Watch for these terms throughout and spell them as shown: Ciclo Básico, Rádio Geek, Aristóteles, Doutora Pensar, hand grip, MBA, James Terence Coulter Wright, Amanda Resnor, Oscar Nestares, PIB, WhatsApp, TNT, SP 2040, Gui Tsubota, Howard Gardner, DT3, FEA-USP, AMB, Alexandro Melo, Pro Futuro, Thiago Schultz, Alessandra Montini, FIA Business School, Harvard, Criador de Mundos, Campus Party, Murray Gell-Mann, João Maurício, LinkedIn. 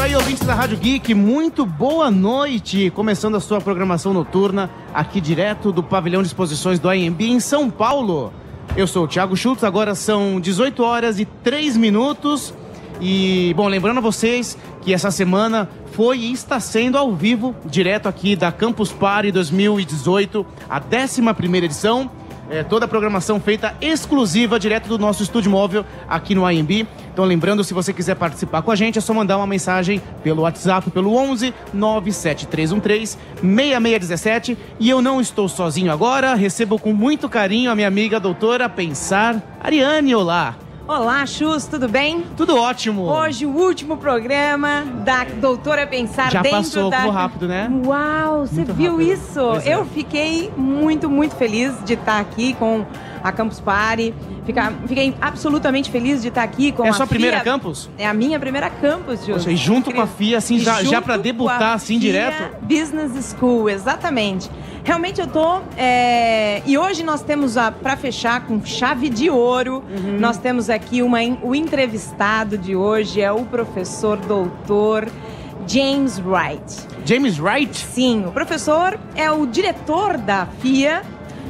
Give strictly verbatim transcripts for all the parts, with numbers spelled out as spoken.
isso aí, ouvintes da Rádio Geek, muito boa noite! Começando a sua programação noturna, aqui direto do pavilhão de exposições do A M B em São Paulo. Eu sou o Thiago Schultz, agora são dezoito horas e três minutos. E, bom, lembrando a vocês que essa semana foi e está sendo ao vivo, direto aqui da Campus Party dois mil e dezoito, a décima primeira edição. É, toda a programação feita exclusiva, direto do nosso estúdio móvel aqui no A M B. Então, lembrando, se você quiser participar com a gente, é só mandar uma mensagem pelo WhatsApp, pelo onze nove sete três um três seis seis um sete. E eu não estou sozinho agora, recebo com muito carinho a minha amiga a doutora Pensar, Ariane. Olá! Olá, Chus, tudo bem? Tudo ótimo! Hoje, o último programa da Doutora Pensar. Já dentro passou, da... passou rápido, né? Uau, você muito viu rápido. Isso? Pois Eu é. fiquei muito, muito feliz de estar aqui com a Campus Party. Fica... Fiquei absolutamente feliz de estar aqui com é a É a sua F I A... primeira Campus? É a minha primeira Campus, Chus. E junto com a F I A, assim, já, já para debutar, assim, direto? F I A Business School, exatamente. Realmente eu tô... É... E hoje nós temos, a... para fechar com chave de ouro, uhum. nós temos aqui... Aqui uma, o entrevistado de hoje é o professor doutor James Wright. James Wright? Sim, o professor é o diretor da F I A.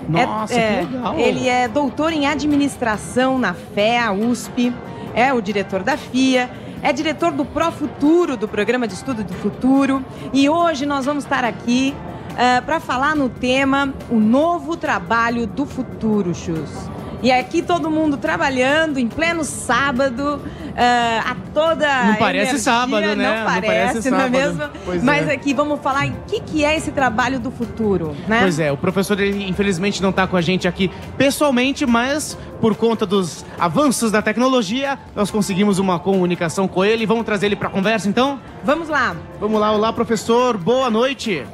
Nossa, é, que legal! É, ele é doutor em administração na F E A-U S P, é o diretor da F I A, é diretor do Pro Futuro, do Programa de Estudo do Futuro. E hoje nós vamos estar aqui uh, para falar no tema o novo trabalho do futuro, Chus. E aqui todo mundo trabalhando em pleno sábado, uh, a toda Não parece energia. sábado, né? Não parece, não, parece não sábado. é mesmo? Pois Mas é. aqui vamos falar o que, que é esse trabalho do futuro, né? Pois é, o professor ele, infelizmente não está com a gente aqui pessoalmente, mas por conta dos avanços da tecnologia, nós conseguimos uma comunicação com ele. Vamos trazer ele para a conversa, então? Vamos lá. Vamos lá, olá professor, boa noite.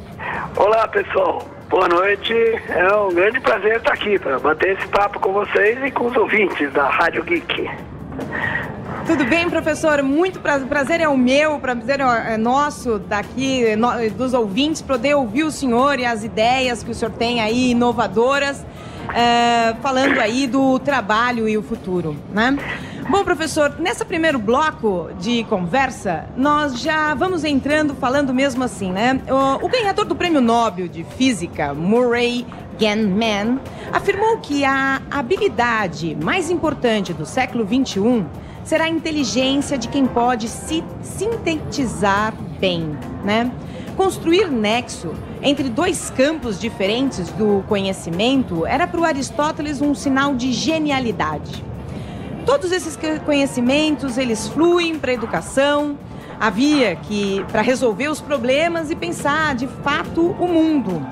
Olá, pessoal. Boa noite, é um grande prazer estar aqui para bater esse papo com vocês e com os ouvintes da Rádio Geek. Tudo bem, professor? Muito prazer, prazer é o meu, prazer é nosso daqui, no, dos ouvintes, poder ouvir o senhor e as ideias que o senhor tem aí, inovadoras, é, falando aí do trabalho e o futuro, né? Bom, professor, nesse primeiro bloco de conversa, nós já vamos entrando falando mesmo assim, né? O, o ganhador do Prêmio Nobel de Física, Murray Gell-Mann, afirmou que a habilidade mais importante do século vinte e um será a inteligência de quem pode se sintetizar bem, né? Construir nexo entre dois campos diferentes do conhecimento era para o Aristóteles um sinal de genialidade. Todos esses conhecimentos, eles fluem para a educação. Havia que, para resolver os problemas e pensar, de fato, o mundo.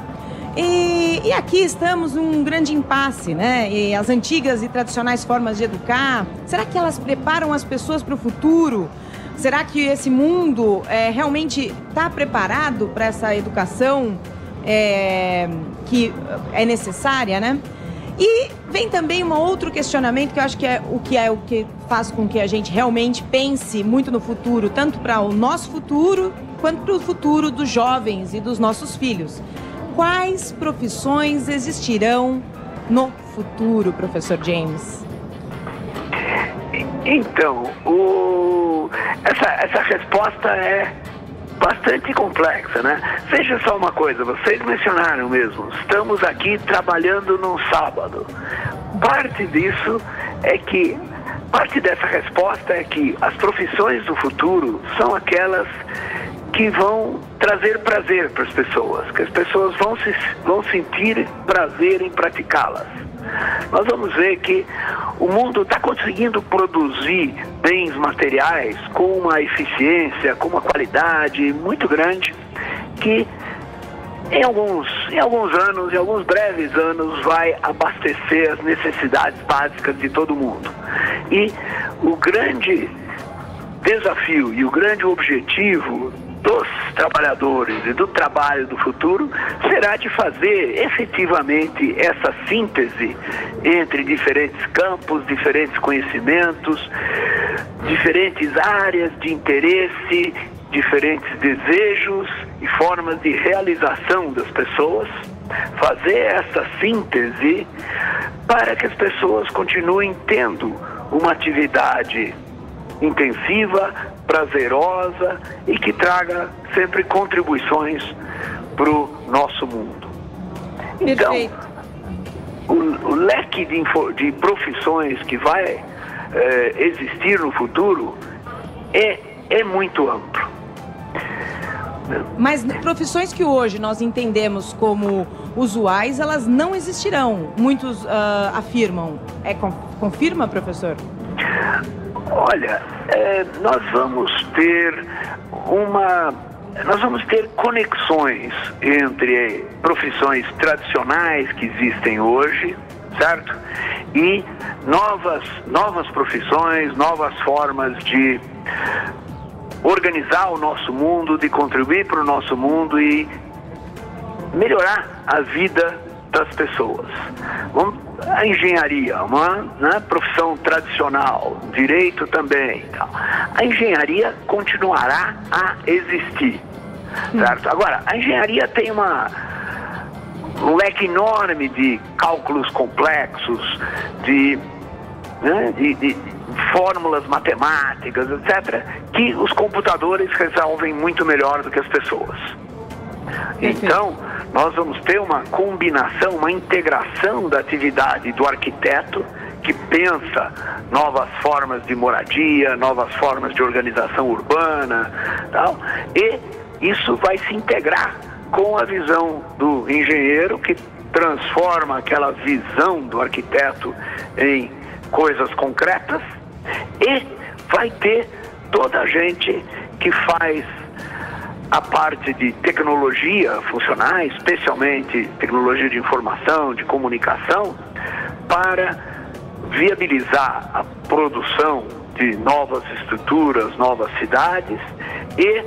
E, e aqui estamos num grande impasse, né? E as antigas e tradicionais formas de educar, será que elas preparam as pessoas para o futuro? Será que esse mundo é, realmente está preparado para essa educação é, que é necessária, né? E vem também um outro questionamento que eu acho que é o que é o que faz com que a gente realmente pense muito no futuro, tanto para o nosso futuro quanto para o futuro dos jovens e dos nossos filhos. Quais profissões existirão no futuro, professor James? Então, o... essa, essa resposta é bastante complexa, né? Veja só uma coisa, vocês mencionaram mesmo, estamos aqui trabalhando num sábado. Parte disso é que, parte dessa resposta é que as profissões do futuro são aquelas que vão trazer prazer para as pessoas, que as pessoas vão, se, vão sentir prazer em praticá-las. Nós vamos ver que o mundo está conseguindo produzir bens materiais com uma eficiência, com uma qualidade muito grande, que em alguns, em alguns anos, em alguns breves anos, vai abastecer as necessidades básicas de todo mundo. E o grande desafio e o grande objetivo dos trabalhadores e do trabalho do futuro será de fazer efetivamente essa síntese entre diferentes campos, diferentes conhecimentos, diferentes áreas de interesse, diferentes desejos e formas de realização das pessoas, fazer essa síntese para que as pessoas continuem tendo uma atividade intensiva, prazerosa e que traga sempre contribuições para o nosso mundo. Então, o, o leque de, de profissões que vai eh, existir no futuro é, é muito amplo. Mas profissões que hoje nós entendemos como usuais, elas não existirão, muitos uh, afirmam. É, confirma, professor? Olha, é, nós vamos ter uma, nós vamos ter conexões entre profissões tradicionais que existem hoje, certo? E novas, novas profissões, novas formas de organizar o nosso mundo, de contribuir para o nosso mundo e melhorar a vida das pessoas. Vamos, a engenharia, uma, né, profissão tradicional, direito também. Então, a engenharia continuará a existir, certo? Agora, a engenharia tem uma, um leque enorme de cálculos complexos, de, né, de, de fórmulas matemáticas, etcétera, que os computadores resolvem muito melhor do que as pessoas. Então, nós vamos ter uma combinação, uma integração da atividade do arquiteto que pensa novas formas de moradia, novas formas de organização urbana, tal, e isso vai se integrar com a visão do engenheiro que transforma aquela visão do arquiteto em coisas concretas, e vai ter toda a gente que faz a parte de tecnologia funcionar, especialmente tecnologia de informação, de comunicação, para viabilizar a produção de novas estruturas, novas cidades e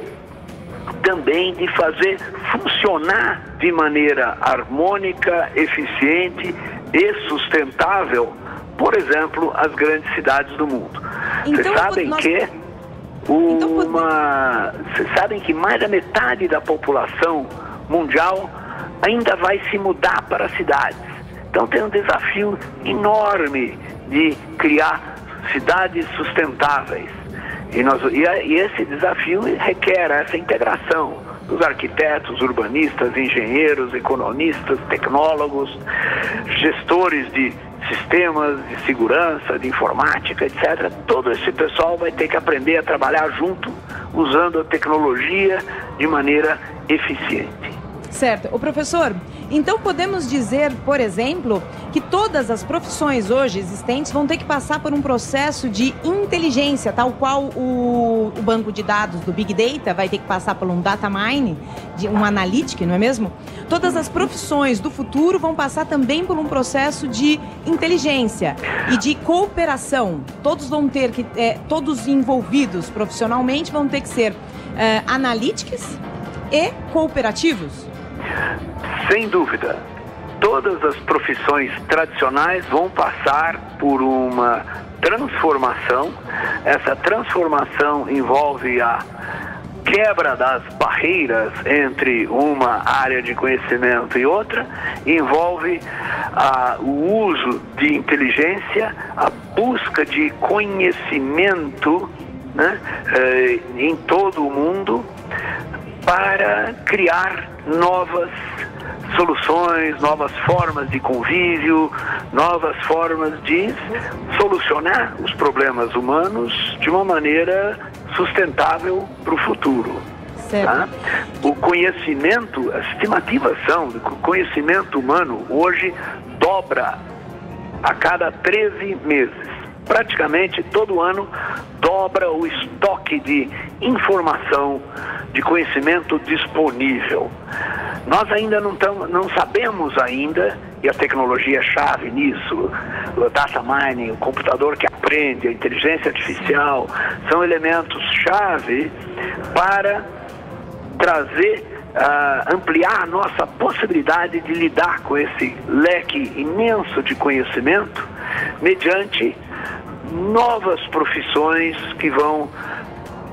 também de fazer funcionar de maneira harmônica, eficiente e sustentável, por exemplo, as grandes cidades do mundo. Então, Vocês sabem nós... que... Uma... Vocês sabem que mais da metade da população mundial ainda vai se mudar para as cidades. Então tem um desafio enorme de criar cidades sustentáveis. E, nós... e esse desafio requer essa integração dos arquitetos, urbanistas, engenheiros, economistas, tecnólogos, gestores de sistemas de segurança, de informática, etcétera. Todo esse pessoal vai ter que aprender a trabalhar junto, usando a tecnologia de maneira eficiente. Certo. O professor, então podemos dizer, por exemplo, que todas as profissões hoje existentes vão ter que passar por um processo de inteligência, tal qual o, o banco de dados do Big Data vai ter que passar por um data mine, de, um analytic, não é mesmo? Todas as profissões do futuro vão passar também por um processo de inteligência e de cooperação. Todos vão ter que, é, todos envolvidos profissionalmente vão ter que ser é, analíticos e cooperativos. Sem dúvida, todas as profissões tradicionais vão passar por uma transformação. Essa transformação envolve a quebra das barreiras entre uma área de conhecimento e outra, envolve ah, o uso de inteligência, a busca de conhecimento, né, eh, em todo o mundo, para criar novas soluções, novas formas de convívio, novas formas de solucionar os problemas humanos de uma maneira sustentável para o futuro. Tá? O conhecimento, a estimativação do conhecimento humano hoje dobra a cada treze meses. Praticamente todo ano dobra o estoque de informação, de conhecimento disponível. Nós ainda não, tamo, não sabemos ainda, e a tecnologia é chave nisso, o data mining, o computador que aprende, a inteligência artificial, são elementos chave para trazer, uh, ampliar a nossa possibilidade de lidar com esse leque imenso de conhecimento mediante novas profissões que vão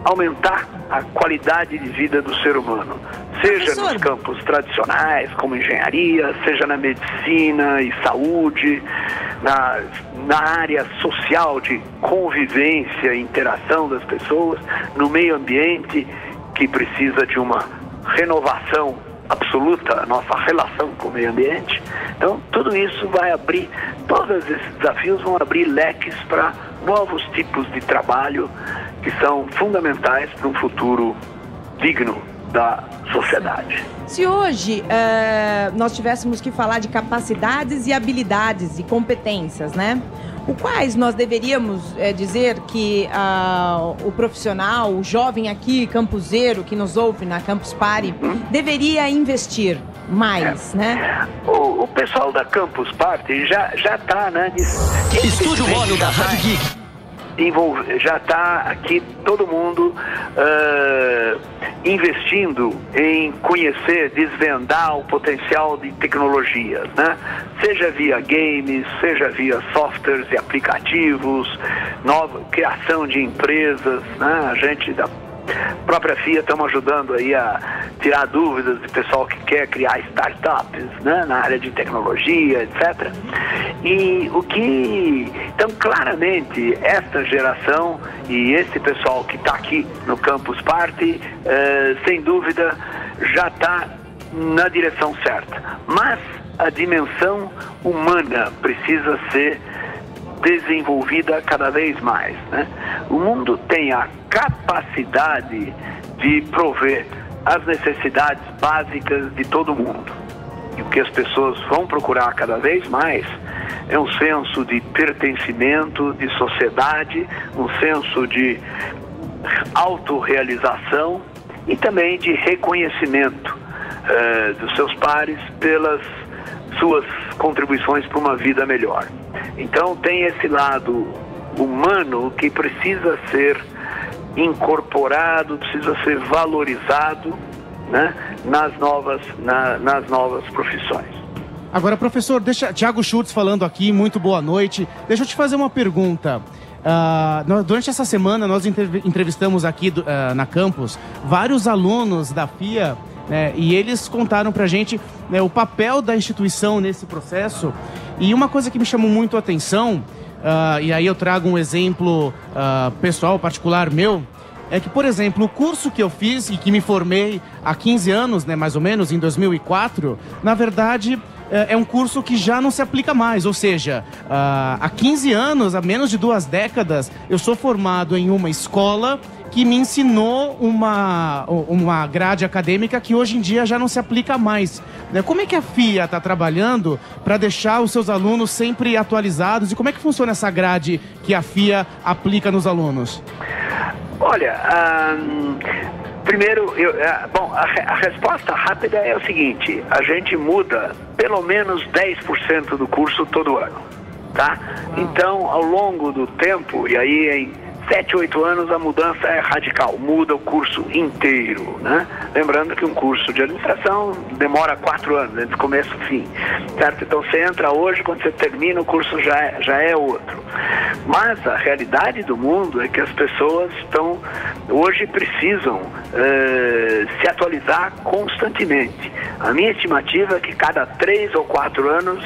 aumentar a qualidade de vida do ser humano, seja Professor. nos campos tradicionais, como engenharia, seja na medicina e saúde, na, na área social de convivência e interação das pessoas, no meio ambiente, que precisa de uma renovação absoluta, a nossa relação com o meio ambiente. Então, tudo isso vai abrir, todos esses desafios vão abrir leques para novos tipos de trabalho que são fundamentais para um futuro digno da sociedade. Se hoje é, nós tivéssemos que falar de capacidades e habilidades e competências, né? O quais nós deveríamos é, dizer que ah, o profissional, o jovem aqui, campuseiro, que nos ouve na Campus Party, uhum. deveria investir mais, é. né? O, o pessoal da Campus Party já já está, né? De... Estúdio Móvel da Rádio Geek. Já está aqui todo mundo uh, investindo em conhecer, desvendar o potencial de tecnologias, né? Seja via games, seja via softwares e aplicativos, nova criação de empresas, né? A gente da própria F I A estamos ajudando aí a tirar dúvidas de pessoal que quer criar startups, né? Na área de tecnologia, etcétera. E o que... Então, claramente, esta geração e esse pessoal que está aqui no Campus Party, eh, sem dúvida, já está na direção certa. Mas a dimensão humana precisa ser desenvolvida cada vez mais, né? O mundo tem a capacidade de prover as necessidades básicas de todo mundo. E o que as pessoas vão procurar cada vez mais é um senso de pertencimento, de sociedade, um senso de autorrealização e também de reconhecimento uh, dos seus pares pelas suas contribuições para uma vida melhor. Então tem esse lado humano que precisa ser incorporado, precisa ser valorizado, né, nas novas, na, nas novas profissões. Agora, professor, deixa Thiago Schultz falando aqui, muito boa noite. Deixa eu te fazer uma pergunta. Uh, durante essa semana nós entrevistamos aqui uh, na Campus vários alunos da F I A, né, e eles contaram pra gente, né, o papel da instituição nesse processo. E uma coisa que me chamou muito a atenção, uh, e aí eu trago um exemplo uh, pessoal, particular meu, é que, por exemplo, o curso que eu fiz e que me formei há quinze anos, né, mais ou menos, em dois mil e quatro, na verdade é um curso que já não se aplica mais, ou seja, há quinze anos, há menos de duas décadas, eu sou formado em uma escola que me ensinou uma, uma grade acadêmica que hoje em dia já não se aplica mais. Como é que a F I A está trabalhando para deixar os seus alunos sempre atualizados e como é que funciona essa grade que a F I A aplica nos alunos? Olha, um, primeiro, eu, bom, a, a resposta rápida é o seguinte: a gente muda pelo menos dez por cento do curso todo ano, tá? Então, ao longo do tempo, e aí em sete, oito anos a mudança é radical, muda o curso inteiro, né? Lembrando que um curso de administração demora quatro anos, entre começo e fim, certo? Então você entra hoje, quando você termina o curso já é, já é outro. Mas a realidade do mundo é que as pessoas estão, hoje precisam eh, se atualizar constantemente. A minha estimativa é que cada três ou quatro anos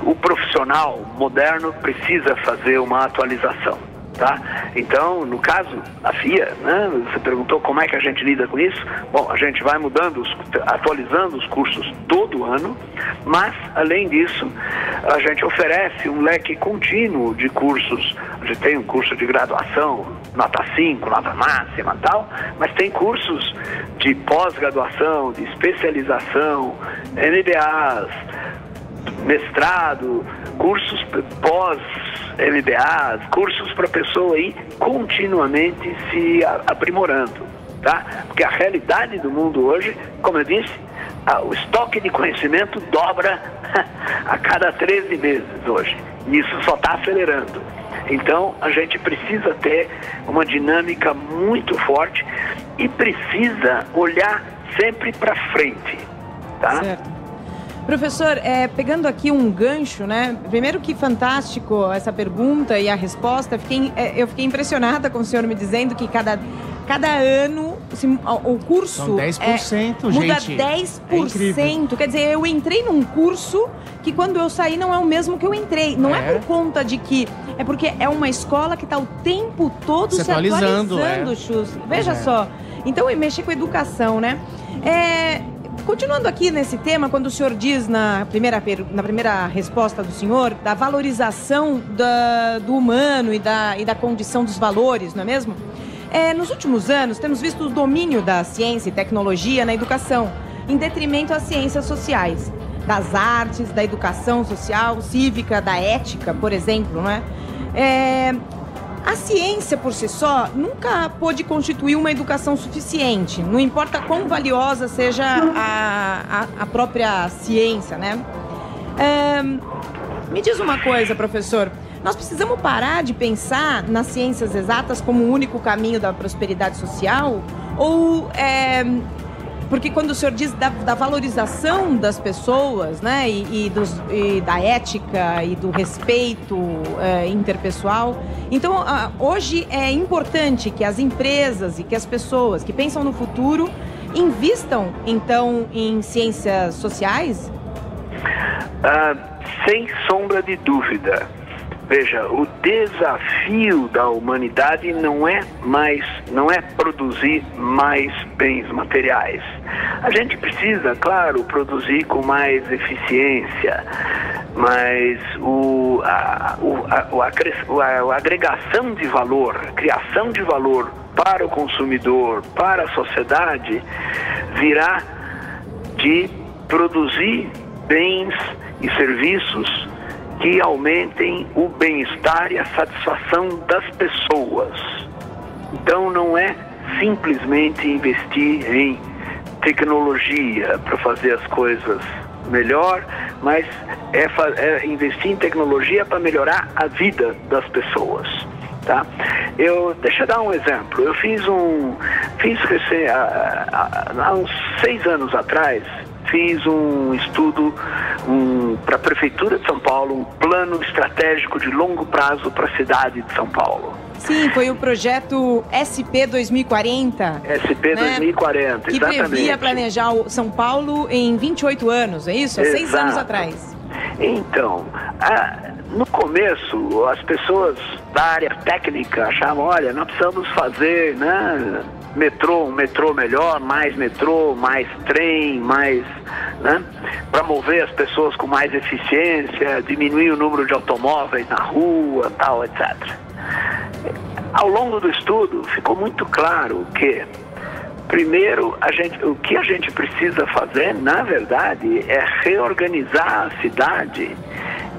o profissional moderno precisa fazer uma atualização. Tá? Então, no caso, a F I A, né? Você perguntou como é que a gente lida com isso. Bom, a gente vai mudando, os, atualizando os cursos todo ano, mas, além disso, a gente oferece um leque contínuo de cursos. A gente tem um curso de graduação, nota cinco, nota máxima e tal, mas tem cursos de pós-graduação, de especialização, M B As... mestrado, cursos pós-M B As, cursos para a pessoa ir continuamente se aprimorando, tá? Porque a realidade do mundo hoje, como eu disse, a, o estoque de conhecimento dobra a cada treze meses hoje. E isso só está acelerando. Então, a gente precisa ter uma dinâmica muito forte e precisa olhar sempre para frente, tá? Certo. Professor, é, pegando aqui um gancho, né? Primeiro que fantástico essa pergunta e a resposta. Fiquei, é, eu fiquei impressionada com o senhor me dizendo que cada, cada ano esse, o curso... São dez por cento, é, muda gente. Muda dez por cento. É, quer dizer, eu entrei num curso que quando eu saí não é o mesmo que eu entrei. Não é, é por conta de que... É porque é uma escola que está o tempo todo se, se atualizando, atualizando é. Chus. Veja é. só. Então, eu mexi com educação, né? É... Continuando aqui nesse tema, quando o senhor diz na primeira, na primeira resposta do senhor, da valorização da, do humano e da, e da condição dos valores, não é mesmo? É, nos últimos anos, temos visto o domínio da ciência e tecnologia na educação, em detrimento às ciências sociais, das artes, da educação social, cívica, da ética, por exemplo, não é? É... A ciência, por si só, nunca pôde constituir uma educação suficiente. Não importa quão valiosa seja a, a, a própria ciência, né? É, me diz uma coisa, professor. Nós precisamos parar de pensar nas ciências exatas como o único caminho da prosperidade social? Ou... É, porque quando o senhor diz da, da valorização das pessoas, né? E, e, dos, e da ética e do respeito é, interpessoal. Então, a, hoje é importante que as empresas e que as pessoas que pensam no futuro invistam, então, em ciências sociais? Ah, sem sombra de dúvida. Veja, o desafio da humanidade não é mais, não é produzir mais bens materiais. A gente precisa, claro, produzir com mais eficiência, mas o, a, o, a, o agre, a, a agregação de valor, a criação de valor para o consumidor, para a sociedade, virá de produzir bens e serviços que aumentem o bem-estar e a satisfação das pessoas. Então não é simplesmente investir em tecnologia para fazer as coisas melhor, mas é, é investir em tecnologia para melhorar a vida das pessoas. Tá? Eu, deixa eu dar um exemplo. Eu fiz um... Fiz recém, há, há uns seis anos atrás... Fiz um estudo um, para a Prefeitura de São Paulo, um plano estratégico de longo prazo para a cidade de São Paulo. Sim, foi o projeto S P dois mil e quarenta. S P dois mil e quarenta, né? Que previa planejar o São Paulo em vinte e oito anos, é isso? Há seis anos atrás. Então, a, no começo, as pessoas da área técnica achavam, olha, nós precisamos fazer, né? metrô, um metrô melhor, mais metrô, mais trem, mais, né, para mover as pessoas com mais eficiência, diminuir o número de automóveis na rua, tal, etcétera. Ao longo do estudo, ficou muito claro que, primeiro, a gente, o que a gente precisa fazer, na verdade, é reorganizar a cidade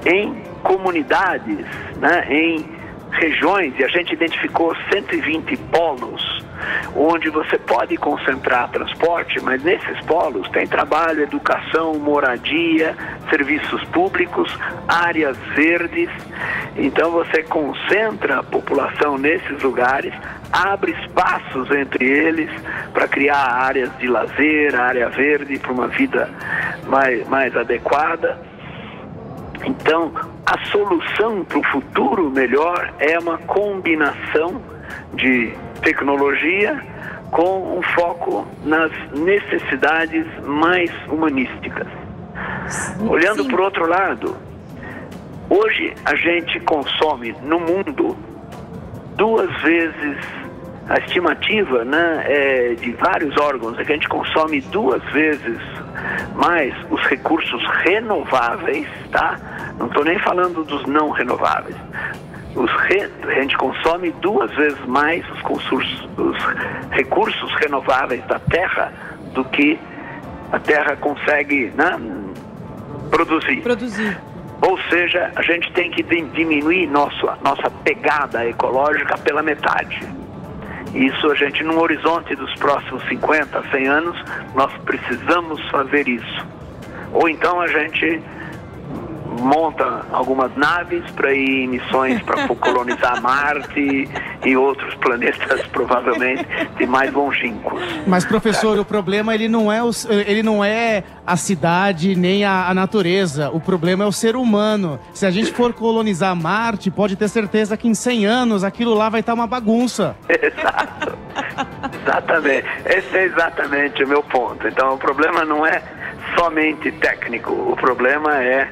em comunidades, né, em regiões, e a gente identificou cento e vinte polos, onde você pode concentrar transporte, mas nesses polos tem trabalho, educação, moradia, serviços públicos, áreas verdes. Então você concentra a população nesses lugares, abre espaços entre eles para criar áreas de lazer, área verde, para uma vida mais, mais adequada. Então, a solução para o futuro melhor é uma combinação de tecnologia com um foco nas necessidades mais humanísticas. Sim. Olhando por outro lado, hoje a gente consome no mundo duas vezes a estimativa, né, é, de vários órgãos, é que a gente consome duas vezes mais os recursos renováveis, tá? Não estou nem falando dos não renováveis. Os re... A gente consome duas vezes mais os, consurs... os recursos renováveis da terra do que a terra consegue, né, produzir. Produzir. Ou seja, a gente tem que diminuir nossa, nossa pegada ecológica pela metade. Isso a gente, num horizonte dos próximos cinquenta, cem anos, nós precisamos fazer isso. Ou então a gente monta algumas naves para ir em missões para colonizar Marte e outros planetas, provavelmente, de mais longínquos. Mas, professor, o problema ele não é, os, ele não é a cidade nem a, a natureza. O problema é o ser humano. Se a gente for colonizar Marte, pode ter certeza que em cem anos aquilo lá vai estar uma bagunça. Exato. Exatamente. Esse é exatamente o meu ponto. Então, o problema não é somente técnico, o problema é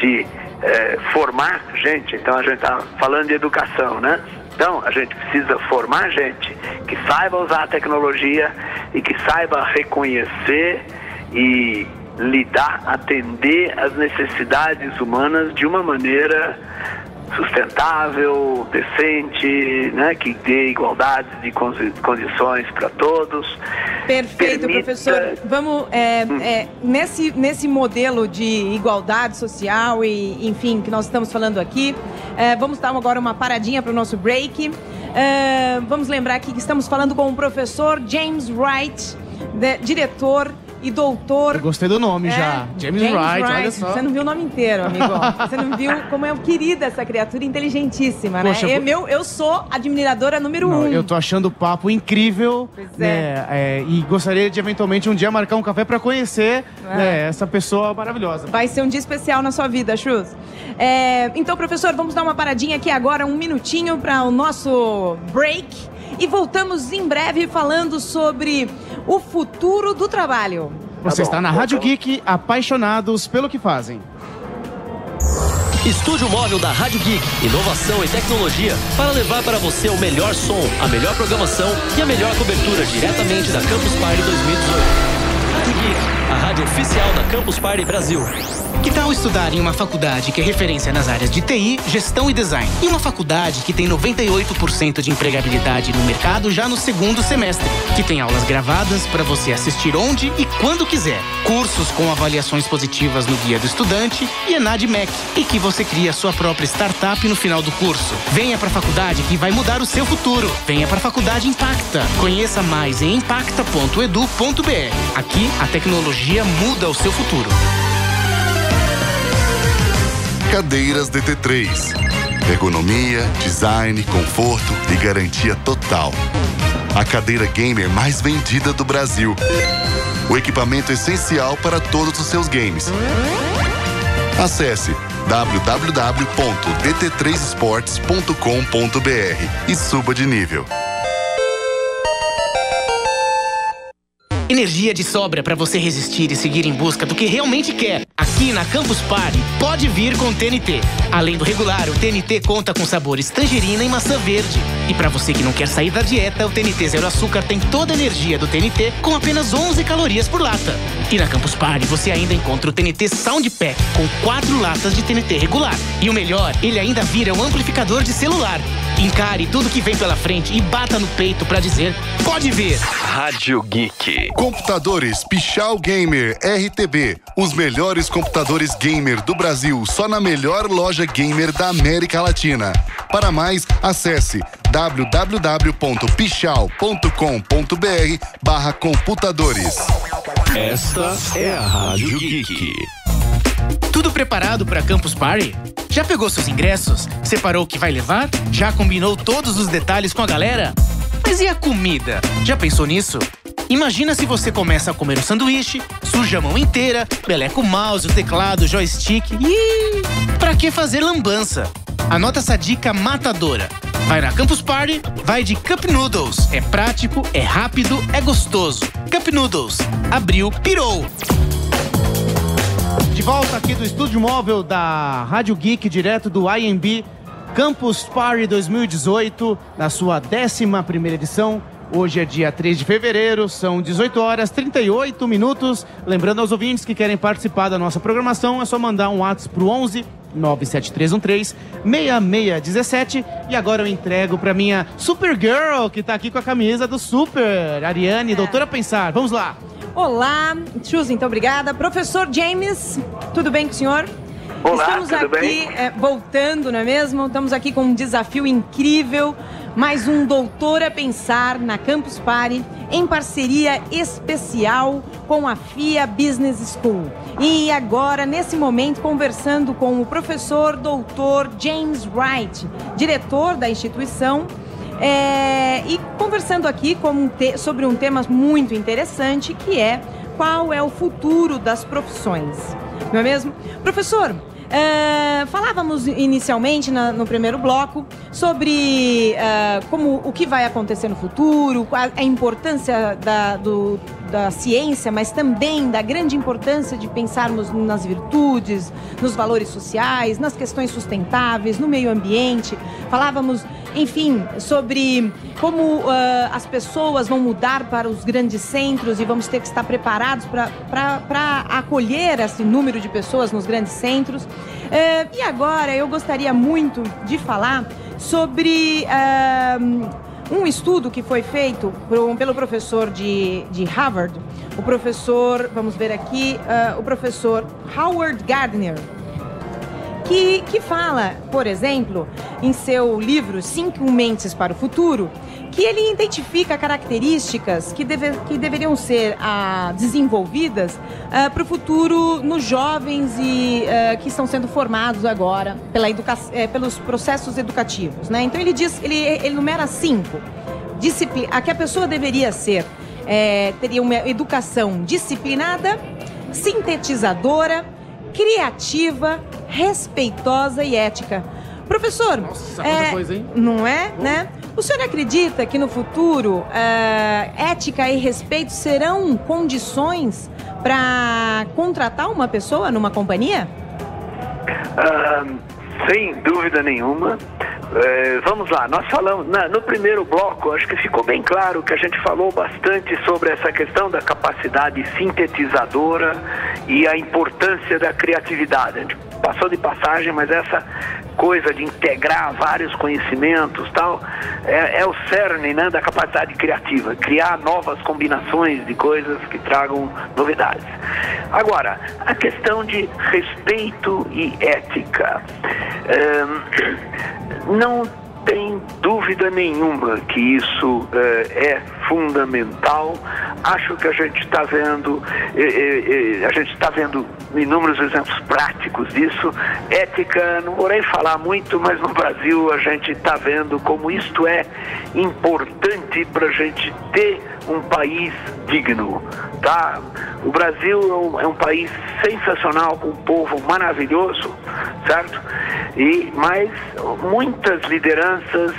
de é, formar gente. Então, a gente está falando de educação, né? Então, a gente precisa formar gente que saiba usar a tecnologia e que saiba reconhecer e lidar, atender às necessidades humanas de uma maneira sustentável, decente, né, que dê igualdade de condições para todos. Perfeito, permita... professor. Vamos, é, hum. é, nesse, nesse modelo de igualdade social e, enfim, que nós estamos falando aqui, é, vamos dar agora uma paradinha para o nosso break. É, vamos lembrar aqui que estamos falando com o professor James Wright, de, diretor e doutor... Eu gostei do nome é, já. James, James Wright, Wright, olha só. Você não viu o nome inteiro, amigo. Você não viu como é querida essa criatura, inteligentíssima, né? Poxa, eu, meu, eu sou admiradora número não, um. Eu tô achando o papo incrível. Pois é. Né, é, e gostaria de, eventualmente, um dia marcar um café pra conhecer é. né, essa pessoa maravilhosa. Vai ser um dia especial na sua vida, Schultz. É, então, professor, vamos dar uma paradinha aqui agora, um minutinho para o nosso break. E voltamos em breve falando sobre o futuro do trabalho. Você está na Rádio Geek, apaixonados pelo que fazem. Estúdio móvel da Rádio Geek, inovação e tecnologia para levar para você o melhor som, a melhor programação e a melhor cobertura diretamente da Campus Party dois mil e dezoito. Rádio Geek, a rádio oficial da Campus Party Brasil. Que tal estudar em uma faculdade que é referência nas áreas de T I, gestão e design? E uma faculdade que tem noventa e oito por cento de empregabilidade no mercado já no segundo semestre. Que tem aulas gravadas para você assistir onde e quando quiser. Cursos com avaliações positivas no Guia do Estudante e ENADMEC. E que você cria sua própria startup no final do curso. Venha para a faculdade que vai mudar o seu futuro. Venha para a Faculdade Impacta. Conheça mais em impacta ponto edu ponto br. Aqui, a tecnologia muda o seu futuro. Cadeiras D T três. Ergonomia, design, conforto e garantia total. A cadeira gamer mais vendida do Brasil. O equipamento essencial para todos os seus games. Acesse w w w ponto d t três esportes ponto com ponto br e suba de nível. Energia de sobra para você resistir e seguir em busca do que realmente quer. Aqui na Campus Party, pode vir com T N T. Além do regular, o T N T conta com sabores tangerina e maçã verde. E para você que não quer sair da dieta, o T N T Zero Açúcar tem toda a energia do T N T com apenas onze calorias por lata. E na Campus Party, você ainda encontra o T N T Sound Pack com quatro latas de T N T regular. E o melhor, ele ainda vira um amplificador de celular. Encare tudo que vem pela frente e bata no peito para dizer, pode vir. Rádio Geek. Computadores Pichau Gamer R T B. Os melhores computadores gamer do Brasil, só na melhor loja gamer da América Latina. Para mais, acesse w w w ponto pichau ponto com ponto br barra computadores. Esta é a Rádio Geek. Tudo preparado para Campus Party? Já pegou seus ingressos? Separou o que vai levar? Já combinou todos os detalhes com a galera? Mas e a comida? Já pensou nisso? Imagina se você começa a comer um sanduíche, suja a mão inteira, meleca o mouse, o teclado, o joystick... Ih, pra que fazer lambança? Anota essa dica matadora. Vai na Campus Party, vai de Cup Noodles. É prático, é rápido, é gostoso. Cup Noodles. Abriu, pirou! De volta aqui do estúdio móvel da Rádio Geek, direto do A M B, Campus Party dois mil e dezoito, na sua décima primeira edição. Hoje é dia três de fevereiro, são dezoito horas e trinta e oito minutos. Lembrando aos ouvintes que querem participar da nossa programação, é só mandar um WhatsApp pro onze nove sete três um três seis seis um sete. E agora eu entrego pra minha Supergirl, que tá aqui com a camisa do Super, Ariane, é. Doutora Pensar. Vamos lá. Olá, Chus, então obrigada. Professor James, tudo bem com o senhor? Olá, estamos tudo aqui, bem? É, voltando, não é mesmo? Estamos aqui com um desafio incrível. Mais um Doutora Pensar na Campus Party, em parceria especial com a F I A Business School. E agora, nesse momento, conversando com o professor doutor James Wright, diretor da instituição, é, e conversando aqui com um te- sobre um tema muito interessante, que é qual é o futuro das profissões. Não é mesmo? Professor, Uh, falávamos inicialmente na, no primeiro bloco sobre uh, como, o que vai acontecer no futuro, a importância da, do, da ciência, mas também da grande importância de pensarmos nas virtudes, nos valores sociais, nas questões sustentáveis, no meio ambiente. Falávamos, enfim, sobre como uh, as pessoas vão mudar para os grandes centros e vamos ter que estar preparados para acolher esse número de pessoas nos grandes centros. Uh, e agora eu gostaria muito de falar sobre uh, um estudo que foi feito por, pelo professor de, de Harvard, o professor, vamos ver aqui, uh, o professor Howard Gardner, que, que fala, por exemplo, em seu livro Cinco Mentes para o Futuro, que ele identifica características que, deve, que deveriam ser ah, desenvolvidas ah, para o futuro nos jovens e, ah, que estão sendo formados agora pela educa- eh, pelos processos educativos, né? Então ele diz, ele, ele numera cinco. Disciplina, a que a pessoa deveria ser, eh, teria uma educação disciplinada, sintetizadora, criativa, respeitosa e ética. Professor, nossa, é, coisa, hein? Não é, uh. né? O senhor acredita que no futuro, uh, ética e respeito serão condições para contratar uma pessoa numa companhia? Uh, sem dúvida nenhuma. Uh, vamos lá, nós falamos na, no primeiro bloco, acho que ficou bem claro que a gente falou bastante sobre essa questão da capacidade sintetizadora e a importância da criatividade. A gente passou de passagem, mas essa coisa de integrar vários conhecimentos tal, é, é o cerne, né, da capacidade criativa, criar novas combinações de coisas que tragam novidades. Agora, a questão de respeito e ética, um, não tem dúvida nenhuma que isso uh, é fundamental. Acho que a gente está vendo, eh, eh, eh, a gente está vendo inúmeros exemplos práticos disso. Ética, não vou nem falar muito, mas no Brasil a gente está vendo como isto é importante para a gente ter um país digno, tá? O Brasil é um país sensacional, com um povo maravilhoso, certo? E, mas muitas lideranças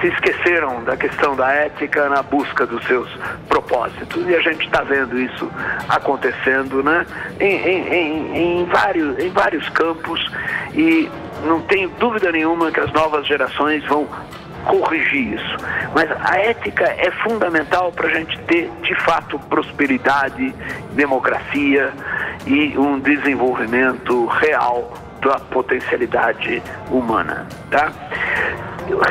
se esqueceram da questão da ética na busca dos seus propósitos. E a gente está vendo isso acontecendo, né? em, em, em, vários, em vários campos, e não tenho dúvida nenhuma que as novas gerações vão corrigir isso. Mas a ética é fundamental para a gente ter, de fato, prosperidade, democracia e um desenvolvimento real da potencialidade humana, tá?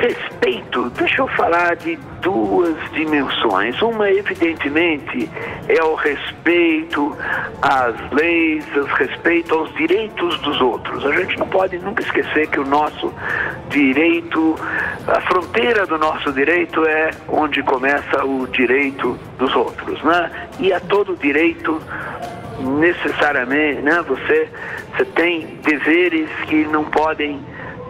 Respeito, deixa eu falar de duas dimensões. Uma, evidentemente, é o respeito às leis, o respeito aos direitos dos outros. A gente não pode nunca esquecer que o nosso direito, a fronteira do nosso direito é onde começa o direito dos outros, né? E a todo direito, necessariamente, né, você, você tem deveres que não podem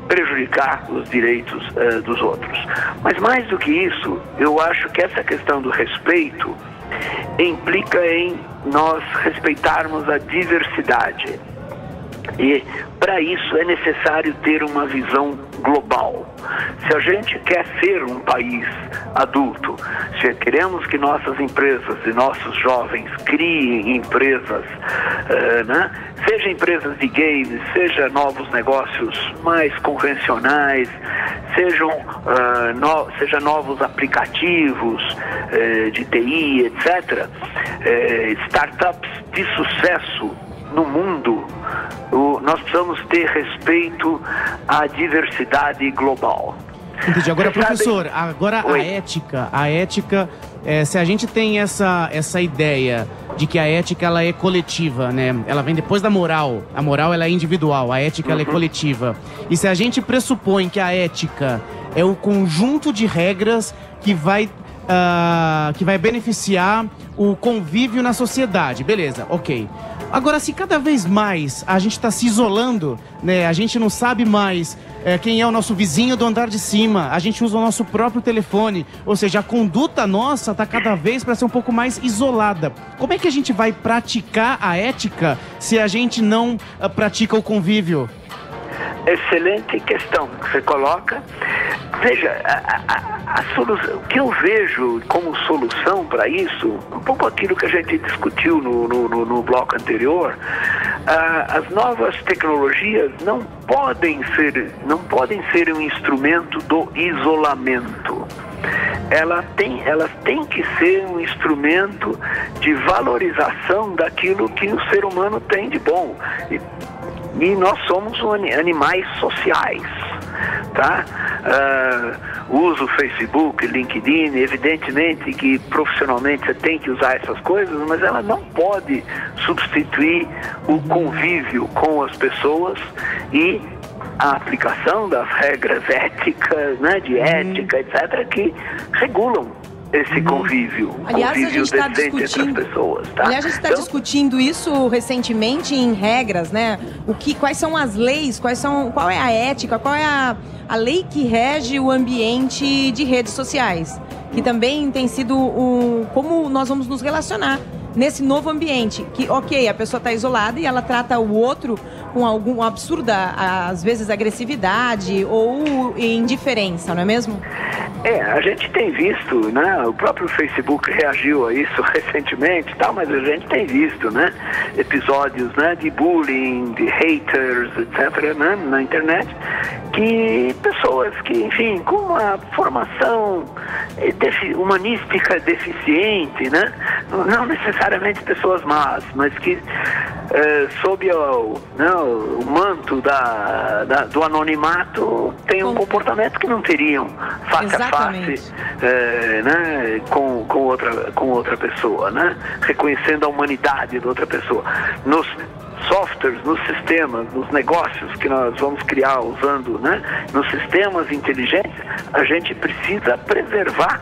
prejudicar os direitos uh, dos outros. Mas mais do que isso, eu acho que essa questão do respeito implica em nós respeitarmos a diversidade. E para isso é necessário ter uma visão global. Se a gente quer ser um país adulto, se queremos que nossas empresas e nossos jovens criem empresas, uh, né? Seja empresas de games, seja novos negócios mais convencionais, sejam, uh, no, seja novos aplicativos uh, de T I, etcétera, uh, startups de sucesso no mundo, o, nós precisamos ter respeito à diversidade global. Entendi. Agora, você professor, sabe... agora Oi. a ética, a ética, é, se a gente tem essa, essa ideia de que a ética ela é coletiva, né? Ela vem depois da moral. A moral ela é individual, a ética uhum. ela é coletiva. E se a gente pressupõe que a ética é o conjunto de regras que vai... Uh, que vai beneficiar o convívio na sociedade. Beleza, ok. Agora, se cada vez mais a gente está se isolando, né? A gente não sabe mais é, quem é o nosso vizinho do andar de cima. A gente usa o nosso próprio telefone. Ou seja, a conduta nossa está cada vez para ser um pouco mais isolada. Como é que a gente vai praticar a ética se a gente não uh, pratica o convívio? excelente questão que você coloca. Veja, a, a, a solução, o que eu vejo como solução para isso, um pouco aquilo que a gente discutiu no, no, no bloco anterior, uh, as novas tecnologias não podem ser, não podem ser um instrumento do isolamento. Ela tem, elas têm que ser um instrumento de valorização daquilo que o ser humano tem de bom. E, e nós somos animais sociais, tá? Uh, uso Facebook, LinkedIn, evidentemente que profissionalmente você tem que usar essas coisas, mas ela não pode substituir o convívio com as pessoas e a aplicação das regras éticas, né, de ética, uhum. etcétera, que regulam esse uhum. convívio, aliás, convívio a gente decente tá entre as pessoas. Tá? Aliás, a gente está então, discutindo isso recentemente em regras, né? O que, quais são as leis, quais são, qual é a ética, qual é a, a lei que rege o ambiente de redes sociais, que também tem sido o, como nós vamos nos relacionar nesse novo ambiente, que ok, a pessoa está isolada e ela trata o outro com alguma absurda, às vezes, agressividade ou indiferença, não é mesmo? É, a gente tem visto, né, o próprio Facebook reagiu a isso recentemente, tal, mas a gente tem visto, né, episódios, né, de bullying, de haters, etcétera, né, na internet, que pessoas que, enfim, com uma formação humanística deficiente, né, não necessariamente pessoas más, mas que é, sob o, né, o manto da, da, do anonimato tem um comportamento que não teriam face a face, é, né, com, com, outra, com outra pessoa, né, reconhecendo a humanidade da outra pessoa. Nos softwares, nos sistemas, nos negócios que nós vamos criar usando, né, nos sistemas inteligentes, a gente precisa preservar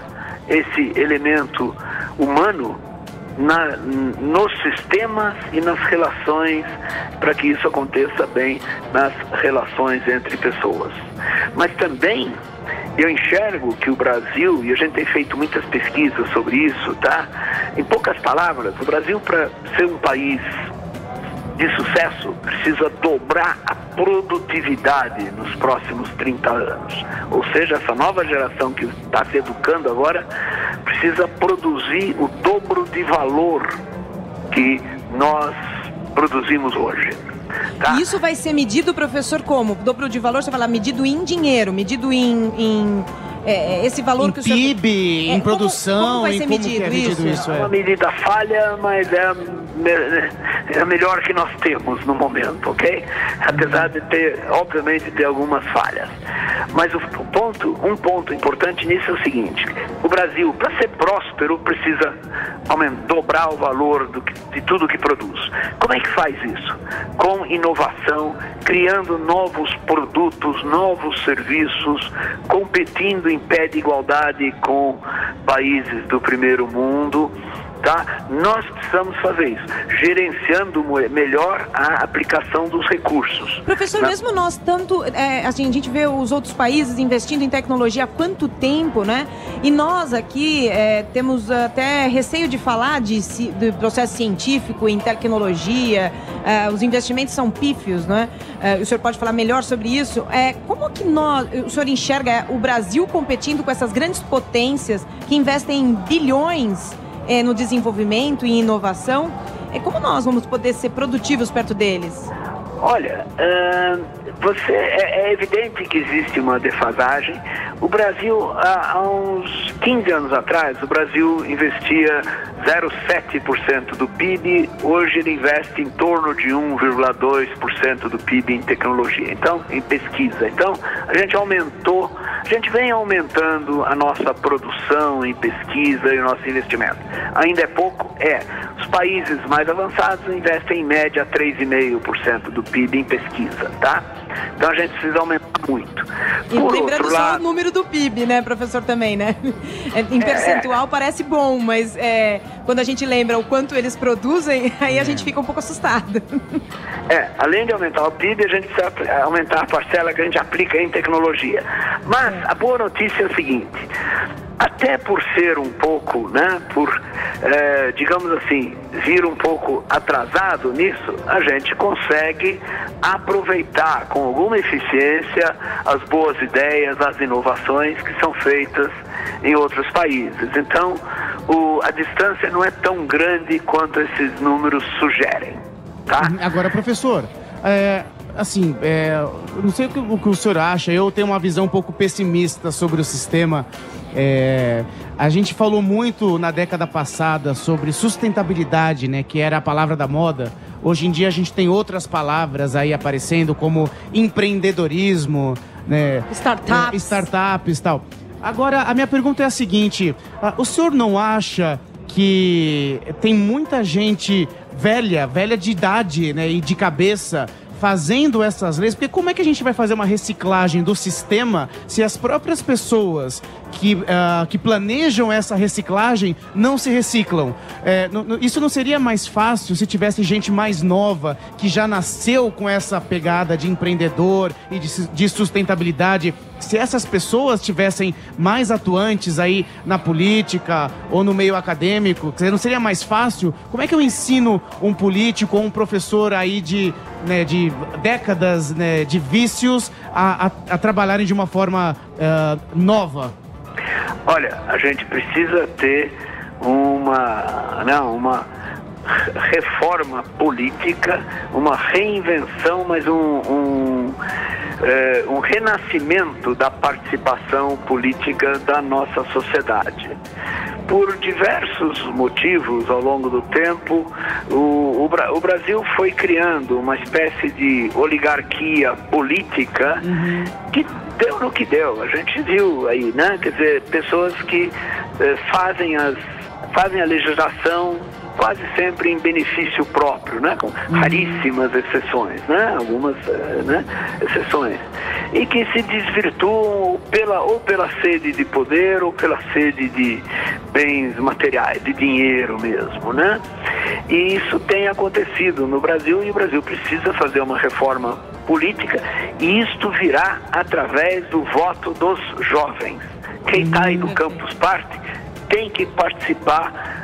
esse elemento humano Na, nos sistemas e nas relações, para que isso aconteça bem nas relações entre pessoas. Mas também eu enxergo que o Brasil, e a gente tem feito muitas pesquisas sobre isso, tá? Em poucas palavras, o Brasil, para ser um país de sucesso, precisa dobrar a produtividade nos próximos trinta anos. Ou seja, essa nova geração que está se educando agora precisa produzir o dobro de valor que nós produzimos hoje. Tá? Isso vai ser medido, professor, como? Dobro de valor, você fala medido em dinheiro, medido em... em... É, esse valor em que o senhor... P I B, é, em produção, como, como vai ser como medido, é medido isso? isso é. É uma medida falha, mas é a, é a melhor que nós temos no momento, ok? Apesar de ter, obviamente, ter algumas falhas. Mas o ponto, um ponto importante nisso é o seguinte: o Brasil, para ser próspero, precisa aumentar, dobrar o valor do que, de tudo que produz. Como é que faz isso? Com inovação, criando novos produtos, novos serviços, competindo em em pé de igualdade com países do primeiro mundo, tá? Nós precisamos fazer isso, gerenciando melhor a aplicação dos recursos. Professor, Na... mesmo nós tanto, é, assim, a gente vê os outros países investindo em tecnologia há quanto tempo, né? E nós aqui é, temos até receio de falar de, de processo científico em tecnologia, é, os investimentos são pífios, né? É, o senhor pode falar melhor sobre isso. É, como que nós, o senhor enxerga o Brasil competindo com essas grandes potências que investem bilhões É, no desenvolvimento e inovação? É, como nós vamos poder ser produtivos perto deles? Olha, uh, você, é, é evidente que existe uma defasagem. O Brasil, há, há uns quinze anos atrás, o Brasil investia zero vírgula sete por cento do P I B, hoje ele investe em torno de um vírgula dois por cento do P I B em tecnologia, então, em pesquisa. Então, a gente aumentou, a gente vem aumentando a nossa produção em pesquisa e o nosso investimento. Ainda é pouco? É. Os países mais avançados investem em média três vírgula cinco por cento do P I B em pesquisa, tá? Então a gente precisa aumentar muito. Por e lembrando outro lado... só o número do P I B, né, professor, também, né? Em percentual é... parece bom, mas é, quando a gente lembra o quanto eles produzem, aí a gente fica um pouco assustado. É, além de aumentar o P I B, a gente precisa aumentar a parcela que a gente aplica em tecnologia. Mas a boa notícia é o seguinte: até por ser um pouco, né, por, é, digamos assim, vir um pouco atrasado nisso, a gente consegue aproveitar com alguma eficiência as boas ideias, as inovações que são feitas em outros países. Então, o, a distância não é tão grande quanto esses números sugerem, tá? Agora, professor, é... assim, é, não sei o que o senhor acha, eu tenho uma visão um pouco pessimista sobre o sistema. É, a gente falou muito na década passada sobre sustentabilidade, né, que era a palavra da moda. Hoje em dia a gente tem outras palavras aí aparecendo, como empreendedorismo, né, startups. startups e tal. Agora, a minha pergunta é a seguinte, o senhor não acha que tem muita gente velha, velha de idade, né, e de cabeça, fazendo essas leis? Porque como é que a gente vai fazer uma reciclagem do sistema se as próprias pessoas que, uh, que planejam essa reciclagem não se reciclam? É, isso não seria mais fácil se tivesse gente mais nova que já nasceu com essa pegada de empreendedor e de, de sustentabilidade? Se essas pessoas tivessem mais atuantes aí na política ou no meio acadêmico, não seria mais fácil? Como é que eu ensino um político ou um professor aí de, né, de décadas, né, de vícios a, a, a trabalharem de uma forma uh, nova? Olha, a gente precisa ter uma... não, uma... reforma política, uma reinvenção, mas um, um, é, um renascimento da participação política da nossa sociedade. Por diversos motivos, ao longo do tempo, o, o, o Brasil foi criando uma espécie de oligarquia política, uhum, que deu no que deu. A gente viu aí, né? Quer dizer, pessoas que eh, fazem, as, fazem a legislação quase sempre em benefício próprio, né? Com raríssimas exceções, né? Algumas, né, exceções. E que se desvirtuam pela, ou pela sede de poder ou pela sede de bens materiais, de dinheiro mesmo, né? E isso tem acontecido no Brasil, e o Brasil precisa fazer uma reforma política, e isto virá através do voto dos jovens. Quem está aí no Campus Party tem que participar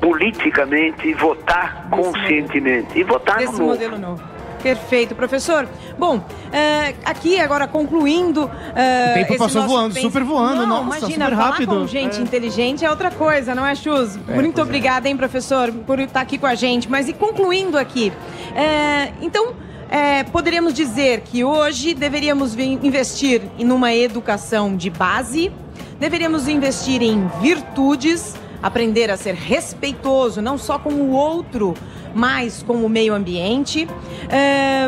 politicamente, votar conscientemente e votar no modelo novo. Perfeito, professor. Bom, é, aqui agora concluindo... É, o tempo passou voando, pens... super voando, não, nossa, imagina, super rápido. Falar com gente é. inteligente é outra coisa, não é, Chus? É, Muito obrigada, é. hein, professor, por estar aqui com a gente. Mas e concluindo aqui, é, então... É, poderíamos dizer que hoje deveríamos investir em uma educação de base, deveríamos investir em virtudes, aprender a ser respeitoso, não só com o outro, mas com o meio ambiente. É,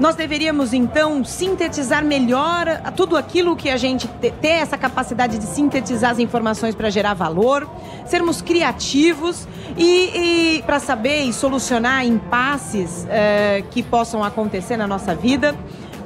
nós deveríamos, então, sintetizar melhor tudo aquilo que a gente te, ter essa capacidade de sintetizar as informações para gerar valor, sermos criativos e, e para saber e solucionar impasses é, que possam acontecer na nossa vida.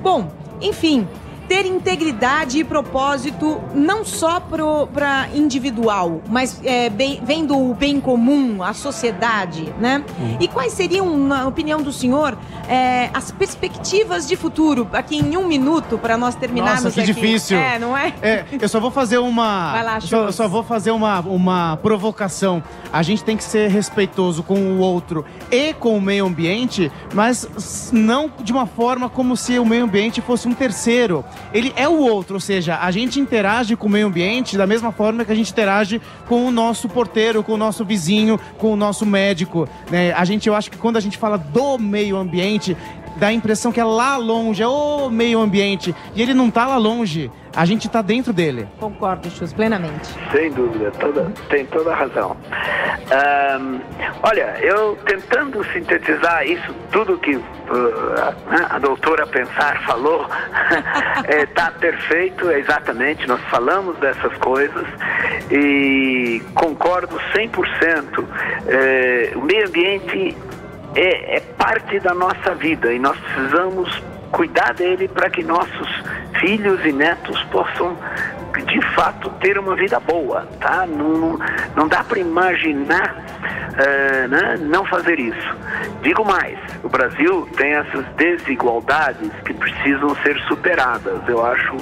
Bom, enfim, ter integridade e propósito não só para individual, mas é, bem, vendo o bem comum, a sociedade, né? Uhum. E quais seriam, na opinião do senhor, é, as perspectivas de futuro? Aqui em um minuto, para nós terminarmos. Nossa, que aqui. Difícil. É, não é? É, eu só vou fazer uma... Vai lá, só, só vou fazer uma, uma provocação. A gente tem que ser respeitoso com o outro e com o meio ambiente, mas não de uma forma como se o meio ambiente fosse um terceiro. Ele é o outro, ou seja, a gente interage com o meio ambiente da mesma forma que a gente interage com o nosso porteiro, com o nosso vizinho, com o nosso médico, né? A gente, eu acho que quando a gente fala do meio ambiente, dá a impressão que é lá longe, é o meio ambiente, e ele não está lá longe, a gente está dentro dele. Concordo, Chus, plenamente. Sem dúvida, toda, tem toda a razão. Um, olha, eu tentando sintetizar isso, tudo que uh, a, a doutora Pensar falou, está é, perfeito, é exatamente, nós falamos dessas coisas, e concordo cem por cento, é, o meio ambiente é, é parte da nossa vida e nós precisamos cuidar dele para que nossos filhos e netos possam, de fato, ter uma vida boa, tá? Não, não dá para imaginar uh, né, não fazer isso. Digo mais, o Brasil tem essas desigualdades que precisam ser superadas. Eu acho,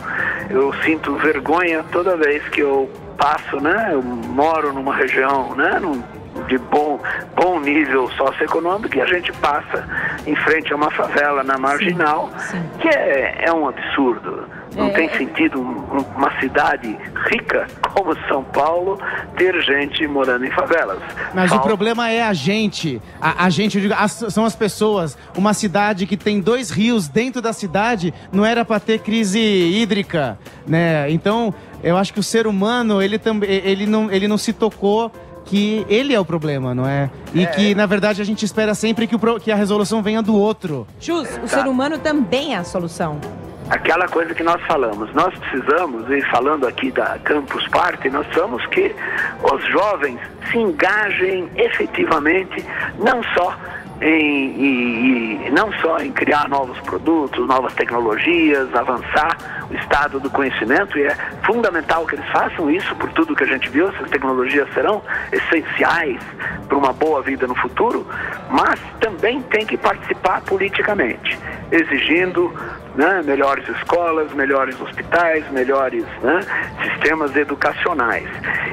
eu sinto vergonha toda vez que eu passo, né? Eu moro numa região, né? Num, de bom, bom nível socioeconômico, e a gente passa em frente a uma favela na Marginal, sim, sim. que é, é um absurdo. Não é, tem sentido uma cidade rica como São Paulo ter gente morando em favelas. Mas Paulo... o problema é a gente. A, a gente, eu digo, as, são as pessoas. Uma cidade que tem dois rios dentro da cidade não era para ter crise hídrica, né? Então, eu acho que o ser humano, ele, tam, ele, não, ele não se tocou que ele é o problema, não é? E é, que, na verdade, a gente espera sempre que, o, que a resolução venha do outro. Jus, o ser humano também é a solução. Aquela coisa que nós falamos, nós precisamos, e falando aqui da Campus Party, nós precisamos que os jovens se engajem efetivamente, não só em, em, em, não só em criar novos produtos, novas tecnologias, avançar o estado do conhecimento, e é fundamental que eles façam isso, por tudo que a gente viu, essas tecnologias serão essenciais para uma boa vida no futuro, mas também tem que participar politicamente, exigindo, né, melhores escolas, melhores hospitais, melhores, né, sistemas educacionais.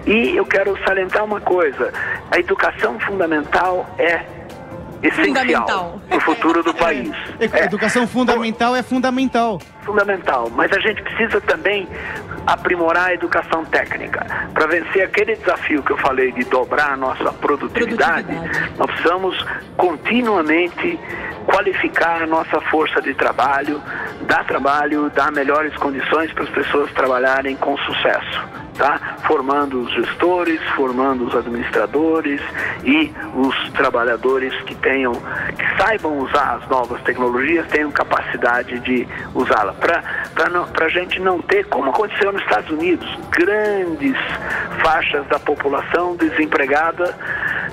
E eu quero salientar uma coisa, a educação fundamental é essencial para o futuro do país. É, educação fundamental é fundamental. Fundamental, mas a gente precisa também aprimorar a educação técnica. Para vencer aquele desafio que eu falei de dobrar a nossa produtividade, produtividade. nós precisamos continuamente qualificar a nossa força de trabalho, dar trabalho, dar melhores condições para as pessoas trabalharem com sucesso, tá? Formando os gestores, formando os administradores e os trabalhadores que tenham, que saibam usar as novas tecnologias, tenham capacidade de usá-las. Para a gente não ter, como aconteceu nos Estados Unidos, grandes faixas da população desempregada,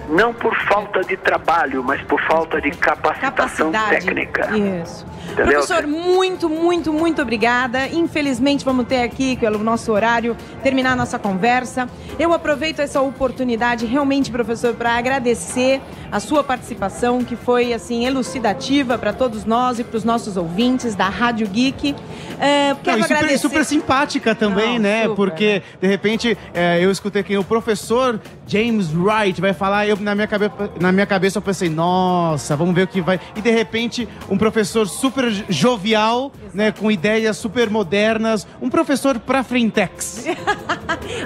não por falta de trabalho, mas por falta de capacitação Capacidade. técnica. Isso. Entendeu? Professor, muito, muito, muito obrigada. Infelizmente, vamos ter aqui, pelo nosso horário, terminar a nossa conversa. Eu aproveito essa oportunidade, realmente, professor, para agradecer a sua participação, que foi, assim, elucidativa para todos nós e para os nossos ouvintes da Rádio Geek. É, quero Não, e super, agradecer... super simpática também, Não, né? Super. Porque, de repente, é, eu escutei que o professor James Wright vai falar... Eu, na, minha cabeça, na minha cabeça eu pensei, nossa, vamos ver o que vai... E de repente, um professor super jovial, né, com ideias super modernas, um professor pra frentex.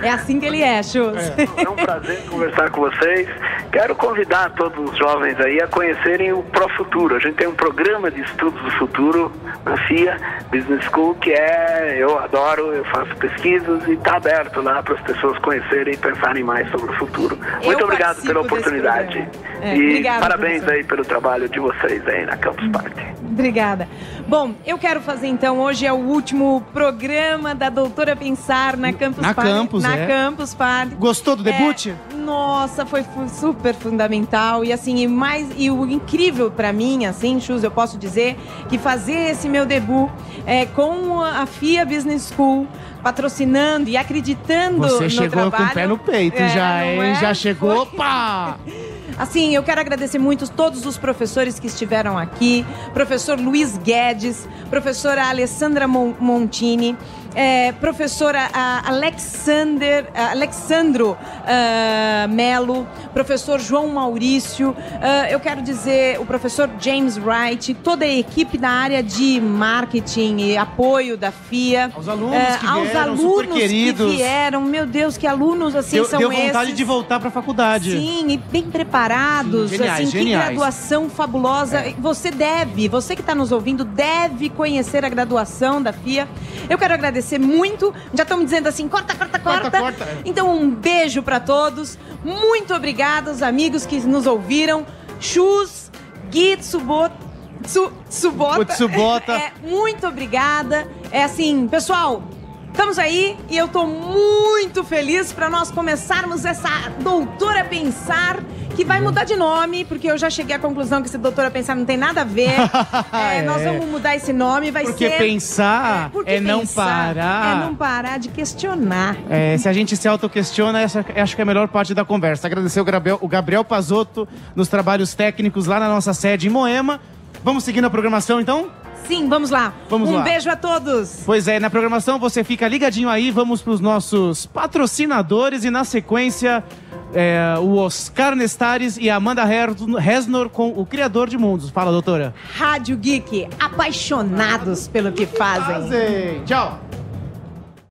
É assim que ele é, Chus. É, é um prazer conversar com vocês. Quero convidar todos os jovens aí a conhecerem o Pro Futuro. A gente tem um programa de estudos do futuro na F I A Business School, que é, eu adoro, eu faço pesquisas e está aberto lá para as pessoas conhecerem e pensarem mais sobre o futuro. Muito eu obrigado pela oportunidade. É, e obrigado, parabéns professor. Aí pelo trabalho de vocês aí na Campus Party. Obrigada. Bom, eu quero fazer então, hoje é o último programa da Doutora Pensar na Campus na Party. Campus, na é. Campus Party. Gostou do debut? É, nossa, foi super fundamental e assim, e mais, e o incrível para mim, assim, Chus, eu posso dizer que fazer esse meu debut é, com a F I A Business School, patrocinando e acreditando Você no trabalho. Você chegou com o pé no peito é, já, hein? É? Já chegou, foi... pá! Assim, eu quero agradecer muito todos os professores que estiveram aqui. Professor Luiz Guedes, professora Alessandra Montini, é, professora Alexander, Alexandro uh, Melo, professor João Maurício, uh, eu quero dizer o professor James Wright, toda a equipe da área de marketing e apoio da F I A. Aos alunos uh, que aos vieram, alunos super queridos. Que vieram, meu Deus, que alunos assim deu, são deu esses. Deu vontade de voltar para a faculdade. Sim, e bem preparados, Sim, geniais, assim, geniais. Que graduação fabulosa. É. Você deve, você que está nos ouvindo, deve conhecer a graduação da F I A. Eu quero agradecer muito, já estão me dizendo assim, corta, corta, corta, corta, corta. Então um beijo para todos, muito obrigada aos amigos que nos ouviram. Chus, Gui, Tsubota, Tsubota. É, muito obrigada, é assim, pessoal, estamos aí e eu tô muito feliz para nós começarmos essa Doutora Pensar, que vai mudar de nome, porque eu já cheguei à conclusão que esse Doutora Pensar não tem nada a ver. É, nós vamos mudar esse nome, vai porque ser... Pensar é, porque é pensar é não parar. É não parar de questionar. É, se a gente se autoquestiona, essa acho que é a melhor parte da conversa. Agradecer o Gabriel, o Gabriel Pazotto nos trabalhos técnicos lá na nossa sede em Moema. Vamos seguir na programação, então? Sim, vamos lá. Vamos um lá. Beijo a todos. Pois é, na programação você fica ligadinho aí, vamos para os nossos patrocinadores e na sequência é, o Oscar Nestares e a Amanda Resnor com o Criador de Mundos. Fala, doutora. Rádio Geek, apaixonados pelo que fazem. Fazem. Tchau.